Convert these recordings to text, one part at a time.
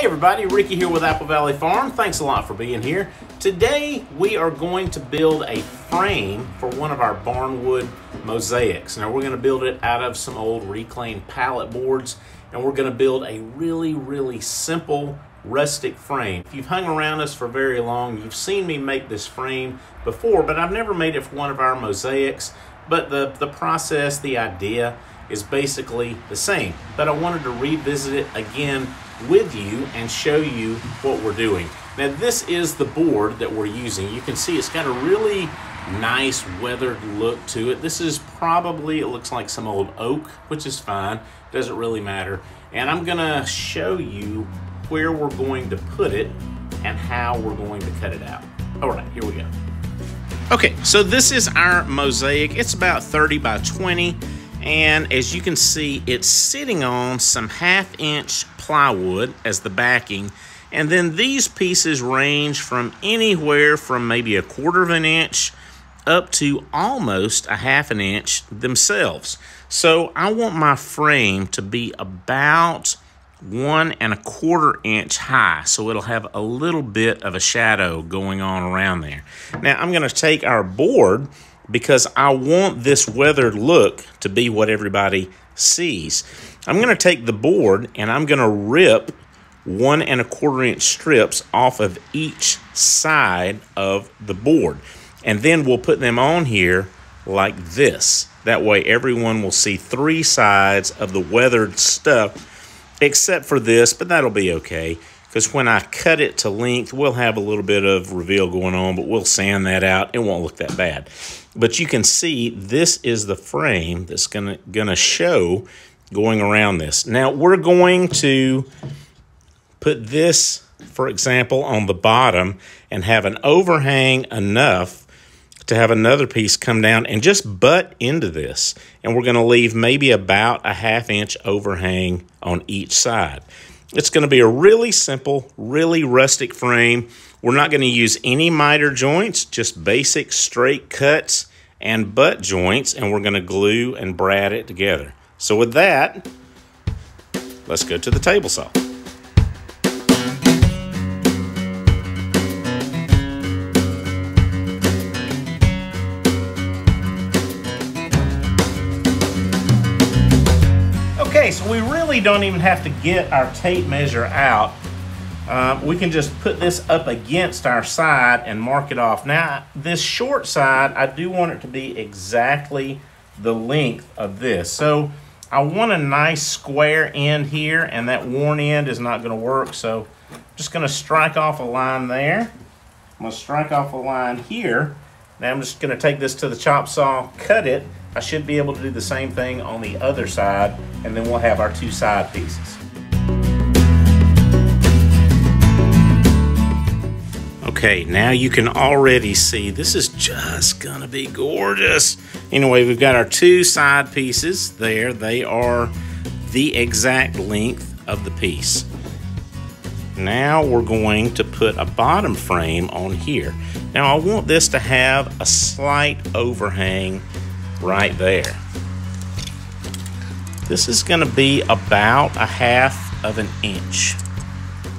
Hey everybody, Ricky here with Apple Valley Farm. Thanks a lot for being here. Today we are going to build a frame for one of our barnwood mosaics. Now we're going to build it out of some old reclaimed pallet boards, and we're going to build a really simple rustic frame. If you've hung around us for very long, you've seen me make this frame before, but I've never made it for one of our mosaics. But the process, the idea is basically the same. But I wanted to revisit it again with you and show you what we're doing. Now this is the board that we're using. You can see it's got a really nice weathered look to it. This is probably, it looks like some old oak, which is fine, doesn't really matter. And I'm gonna show you where we're going to put it and how we're going to cut it out. All right, here we go. Okay, so this is our mosaic. It's about 30 by 20. And as you can see, it's sitting on some 1/2 inch plywood as the backing. And then these pieces range from anywhere from maybe 1/4 inch up to almost 1/2 inch themselves. So I want my frame to be about 1 1/4 inch high, so it'll have a little bit of a shadow going on around there. Now I'm going to take our board, because I want this weathered look to be what everybody sees. I'm going to take the board and I'm going to rip 1 1/4 inch strips off of each side of the board. And then we'll put them on here like this. That way everyone will see 3 sides of the weathered stuff, except for this, but that'll be okay. Because when I cut it to length, we'll have a little bit of reveal going on, but we'll sand that out. It won't look that bad. But you can see this is the frame that's gonna show going around this. Now, we're going to put this, for example, on the bottom and have an overhang enough to have another piece come down and just butt into this. And we're gonna leave maybe about a 1/2 inch overhang on each side. It's going to be a really simple, really rustic frame. We're not going to use any miter joints, just basic straight cuts and butt joints, and we're going to glue and brad it together. So with that, let's go to the table saw. So we really don't even have to get our tape measure out. We can just put this up against our side and mark it off. Now, this short side, I do want it to be exactly the length of this. So I want a nice square end here, and that worn end is not going to work. So I'm just going to strike off a line there. I'm going to strike off a line here. Now I'm just going to take this to the chop saw, cut it. I should be able to do the same thing on the other side, and then we'll have our 2 side pieces. Okay, now you can already see this is just gonna be gorgeous. Anyway, we've got our 2 side pieces there. They are the exact length of the piece. Now we're going to put a bottom frame on here. Now I want this to have a slight overhang right there. This is going to be about 1/2 inch.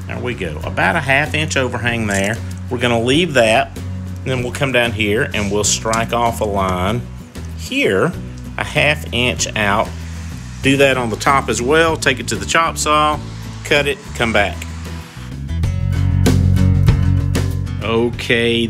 There we go. About 1/2 inch overhang there. We're going to leave that, then we'll come down here and we'll strike off a line here, 1/2 inch out. Do that on the top as well. Take it to the chop saw, cut it, come back. Okay,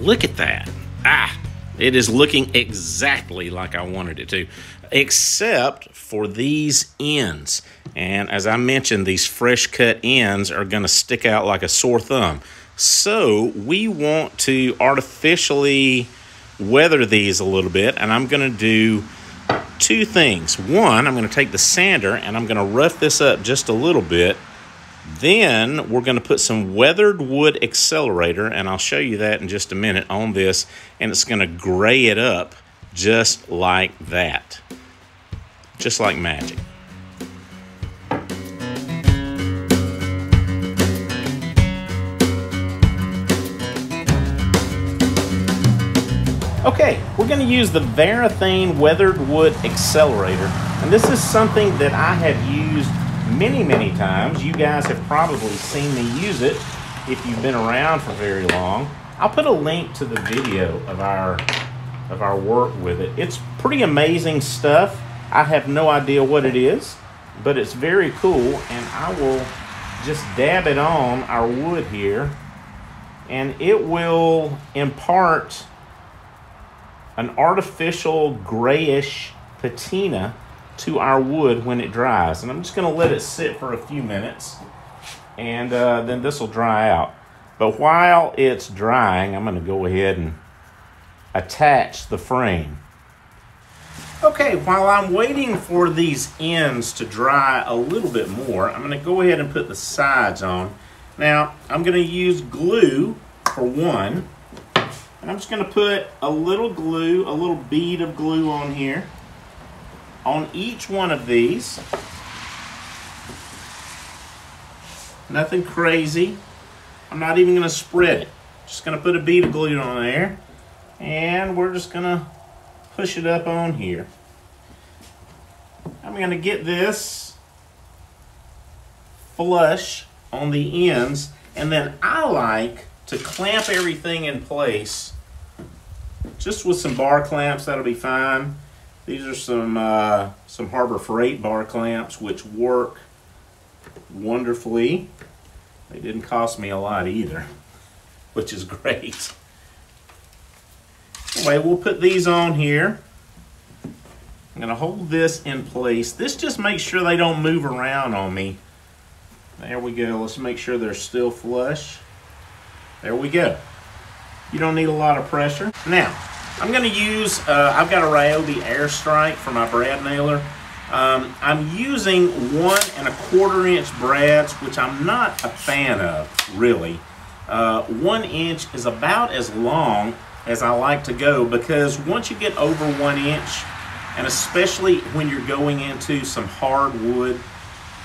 look at that. Ah! It is looking exactly like I wanted it to, except for these ends. And as I mentioned, these fresh cut ends are going to stick out like a sore thumb. So we want to artificially weather these a little bit, and I'm going to do 2 things. One, I'm going to take the sander and I'm going to rough this up just a little bit. Then we're going to put some weathered wood accelerator, and I'll show you that in just a minute, on this, and it's going to gray it up just like that. Just like magic. Okay, we're going to use the Varathane Weathered Wood Accelerator, and this is something that I have used many times. You guys have probably seen me use it if you've been around for very long. I'll put a link to the video of our work with it. It's pretty amazing stuff. I have no idea what it is, but it's very cool, and I will just dab it on our wood here, and it will impart an artificial grayish patina to our wood when it dries. And I'm just going to let it sit for a few minutes, and then this will dry out. But while it's drying, I'm going to go ahead and attach the frame. Okay, while I'm waiting for these ends to dry a little bit more, I'm going to go ahead and put the sides on. Now, I'm going to use glue for one, and I'm just going to put a little glue, a little bead of glue on here, on each one of these. Nothing crazy. I'm not even going to spread it. Just going to put a bead of glue on there, and we're just going to push it up on here. I'm going to get this flush on the ends, and then I like to clamp everything in place just with some bar clamps. That'll be fine. These are some Harbor Freight bar clamps, which work wonderfully. They didn't cost me a lot either, which is great. Anyway, we'll put these on here. I'm going to hold this in place. This just makes sure they don't move around on me. There we go. Let's make sure they're still flush. There we go. You don't need a lot of pressure. Now, I'm going to use, I've got a Ryobi Airstrike for my brad nailer. I'm using 1 1/4 inch brads, which I'm not a fan of, really. 1 inch is about as long as I like to go, because once you get over 1 inch, and especially when you're going into some hard wood,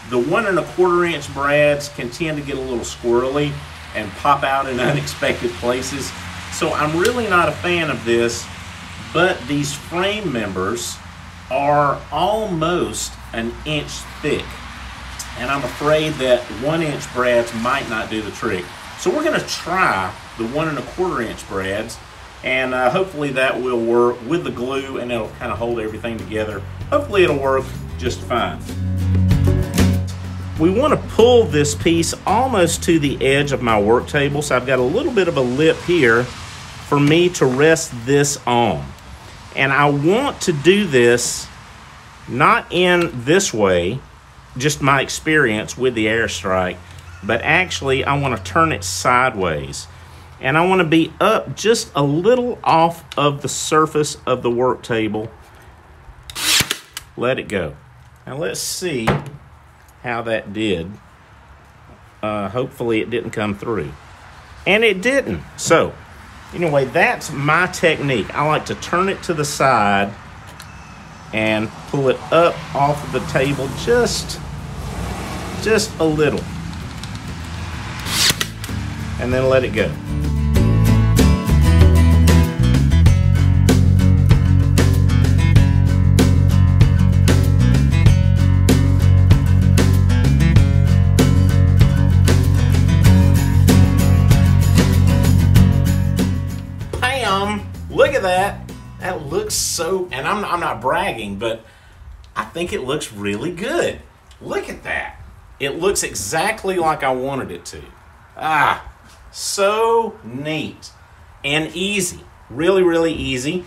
the 1 1/4 inch brads can tend to get a little squirrely and pop out in unexpected places. So I'm really not a fan of this, but these frame members are almost 1 inch thick, and I'm afraid that 1 inch brads might not do the trick. So we're going to try the 1 1/4 inch brads, and hopefully that will work with the glue, and it'll kind of hold everything together. Hopefully it'll work just fine. We want to pull this piece almost to the edge of my work table, so I've got a little bit of a lip here for me to rest this on. And I want to do this not in this way, just my experience with the Airstrike, but actually I want to turn it sideways. And I want to be up just a little off of the surface of the work table. Let it go. Now let's see how that did. Hopefully it didn't come through, and it didn't. So anyway, that's my technique. I like to turn it to the side and pull it up off of the table just a little, and then let it go. Look at that. That looks so, and I'm not bragging, but I think it looks really good. Look at that. It looks exactly like I wanted it to. Ah, so neat and easy. Really, really easy.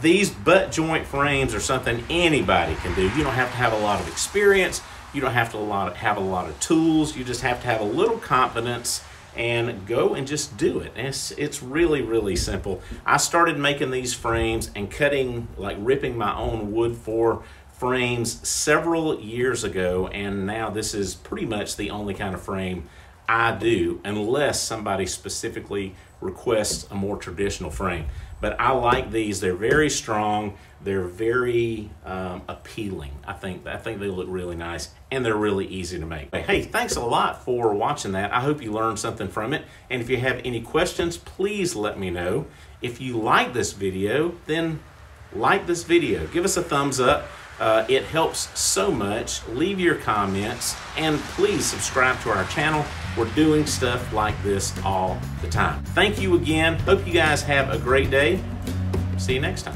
These butt joint frames are something anybody can do. You don't have to have a lot of experience. You don't have to have a lot of tools. You just have to have a little confidence and go and just do it. And it's really, really simple. I started making these frames and cutting, like ripping my own wood for frames several years ago, and now this is pretty much the only kind of frame I do, unless somebody specifically requests a more traditional frame. But I like these. They're very strong. They're very appealing. I think they look really nice, and they're really easy to make. Hey, thanks a lot for watching that. I hope you learned something from it. And if you have any questions, please let me know. If you like this video, then like this video. Give us a thumbs up. It helps so much. Leave your comments and please subscribe to our channel. We're doing stuff like this all the time. Thank you again. Hope you guys have a great day. See you next time.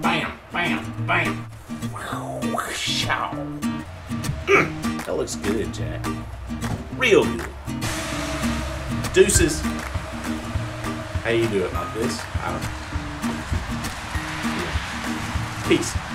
Bam, bam, bam. That looks good, Jack. Real good. Deuces. How you do it like this? I don't know. Peace.